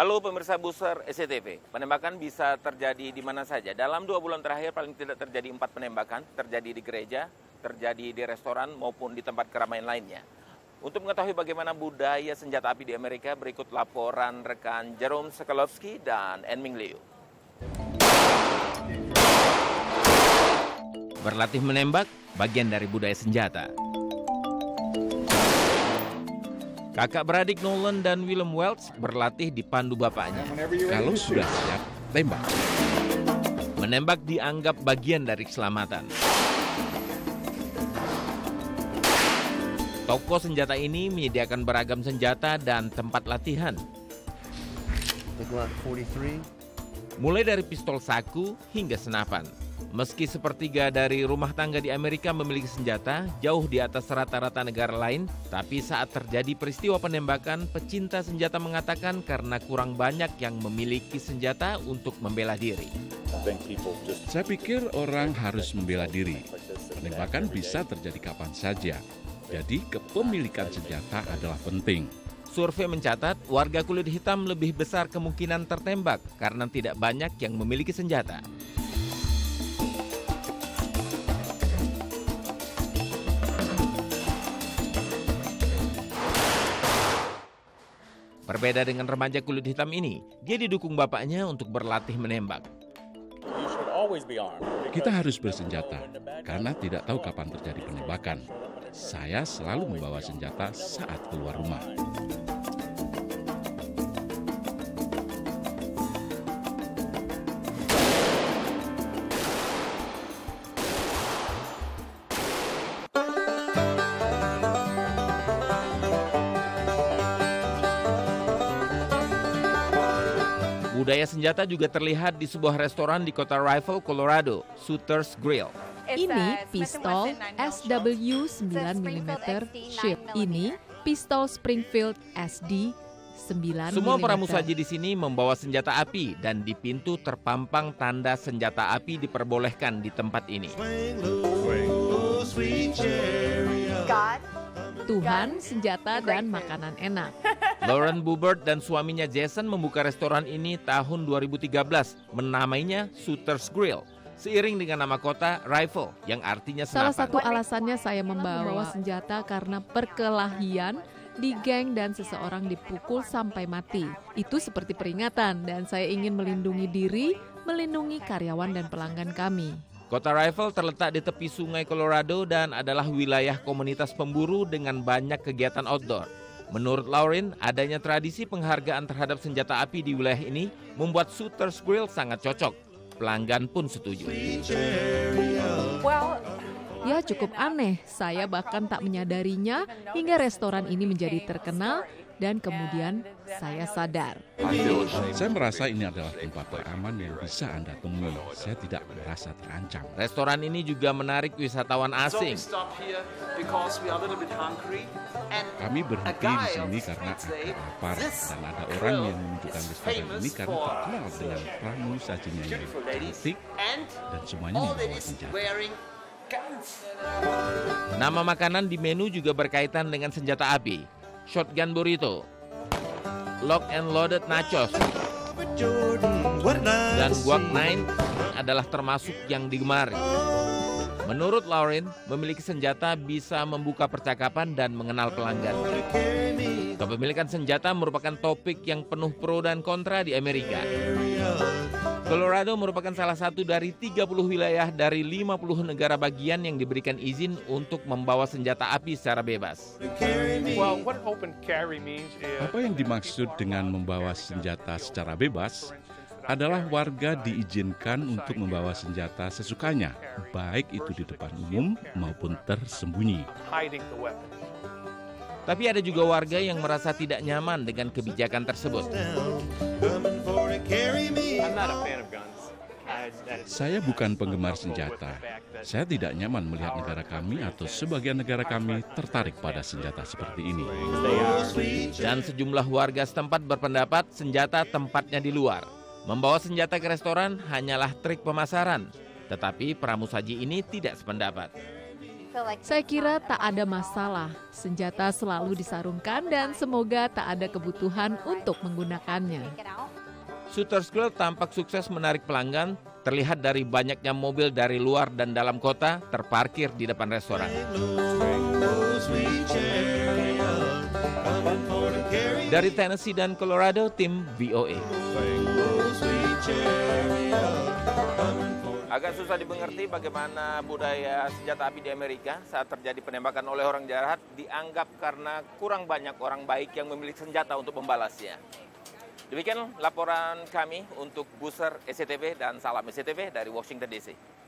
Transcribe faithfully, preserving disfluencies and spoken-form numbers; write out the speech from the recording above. Halo pemirsa Busur S C T V, penembakan bisa terjadi di mana saja. Dalam dua bulan terakhir paling tidak terjadi empat penembakan, terjadi di gereja, terjadi di restoran maupun di tempat keramaian lainnya. Untuk mengetahui bagaimana budaya senjata api di Amerika, berikut laporan rekan Jerome Sekolovsky dan Anne Ming Liu. Berlatih menembak, bagian dari budaya senjata. Kakak beradik Nolan dan Willem Welch berlatih dipandu bapaknya. Kalau sudah siap, tembak. Menembak dianggap bagian dari keselamatan. Toko senjata ini menyediakan beragam senjata dan tempat latihan. Mulai dari pistol saku hingga senapan. Meski sepertiga dari rumah tangga di Amerika memiliki senjata jauh di atas rata-rata negara lain, tapi saat terjadi peristiwa penembakan, pecinta senjata mengatakan karena kurang banyak yang memiliki senjata untuk membela diri. Saya pikir orang harus membela diri. Penembakan bisa terjadi kapan saja. Jadi kepemilikan senjata adalah penting. Survei mencatat, warga kulit hitam lebih besar kemungkinan tertembak karena tidak banyak yang memiliki senjata. Berbeda dengan remaja kulit hitam ini, dia didukung bapaknya untuk berlatih menembak. Kita harus bersenjata karena tidak tahu kapan terjadi penembakan. Saya selalu membawa senjata saat keluar rumah. Budaya senjata juga terlihat di sebuah restoran di kota Rifle, Colorado, Shooter's Grill. Ini pistol S W sembilan milimeter shape. Ini pistol Springfield S D sembilan milimeter. Semua para pramusaji di sini membawa senjata api dan di pintu terpampang tanda senjata api diperbolehkan di tempat ini. Tuhan, senjata dan makanan enak. Lauren Bubert dan suaminya Jason membuka restoran ini tahun dua ribu tiga belas, menamainya Shooter's Grill, seiring dengan nama kota Rifle yang artinya senapan. Salah satu alasannya saya membawa senjata karena perkelahian di geng dan seseorang dipukul sampai mati. Itu seperti peringatan dan saya ingin melindungi diri, melindungi karyawan dan pelanggan kami. Kota Rifle terletak di tepi sungai Colorado dan adalah wilayah komunitas pemburu dengan banyak kegiatan outdoor. Menurut Lauren, adanya tradisi penghargaan terhadap senjata api di wilayah ini membuat Shooter's Grill sangat cocok. Pelanggan pun setuju. Ya cukup aneh, saya bahkan tak menyadarinya hingga restoran ini menjadi terkenal dan kemudian saya sadar. Saya merasa ini adalah tempat teraman yang bisa Anda temui. Saya tidak merasa terancam. Restoran ini juga menarik wisatawan asing. Kami berhenti di sini karena agak lapar dan ada orang yang menunjukkan restoran ini karena terkenal dengan pramusajinya yang cantik dan semuanya membawa senjata. Nama makanan di menu juga berkaitan dengan senjata api. Shotgun burrito, lock and loaded nachos, dan guac nine adalah termasuk yang digemari. Menurut Lauren, memiliki senjata bisa membuka percakapan dan mengenal pelanggan. Kepemilikan senjata merupakan topik yang penuh pro dan kontra di Amerika. Colorado merupakan salah satu dari tiga puluh wilayah dari lima puluh negara bagian yang diberikan izin untuk membawa senjata api secara bebas. Apa yang dimaksud dengan membawa senjata secara bebas? Adalah warga diizinkan untuk membawa senjata sesukanya, baik itu di depan umum maupun tersembunyi. Tapi ada juga warga yang merasa tidak nyaman dengan kebijakan tersebut. Saya bukan penggemar senjata. Saya tidak nyaman melihat negara kami atau sebagian negara kami tertarik pada senjata seperti ini. Dan sejumlah warga setempat berpendapat senjata tempatnya di luar. Membawa senjata ke restoran hanyalah trik pemasaran, tetapi pramusaji ini tidak sependapat. Saya kira tak ada masalah, senjata selalu disarungkan dan semoga tak ada kebutuhan untuk menggunakannya. Shooter's Grill tampak sukses menarik pelanggan, terlihat dari banyaknya mobil dari luar dan dalam kota terparkir di depan restoran. Dari Tennessee dan Colorado, tim V O A. Agak susah dimengerti bagaimana budaya senjata api di Amerika saat terjadi penembakan oleh orang jahat dianggap karena kurang banyak orang baik yang memiliki senjata untuk membalasnya. Demikian laporan kami untuk Busser S C T V dan Salam S C T V dari Washington D C.